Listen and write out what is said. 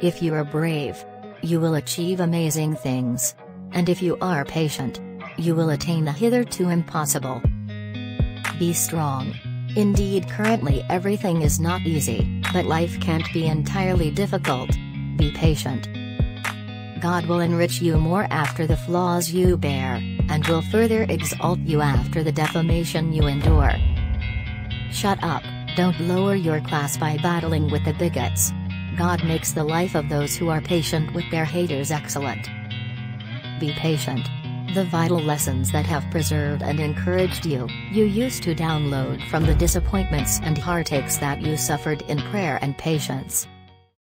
If you are brave, you will achieve amazing things. And if you are patient, you will attain a hitherto impossible. Be strong. Indeed, currently everything is not easy, but life can't be entirely difficult. Be patient. God will enrich you more after the flaws you bear, and will further exalt you after the defamation you endure. Shut up, don't lower your class by battling with the bigots. God makes the life of those who are patient with their haters excellent. Be patient. The vital lessons that have preserved and encouraged you, you used to download from the disappointments and heartaches that you suffered in prayer and patience.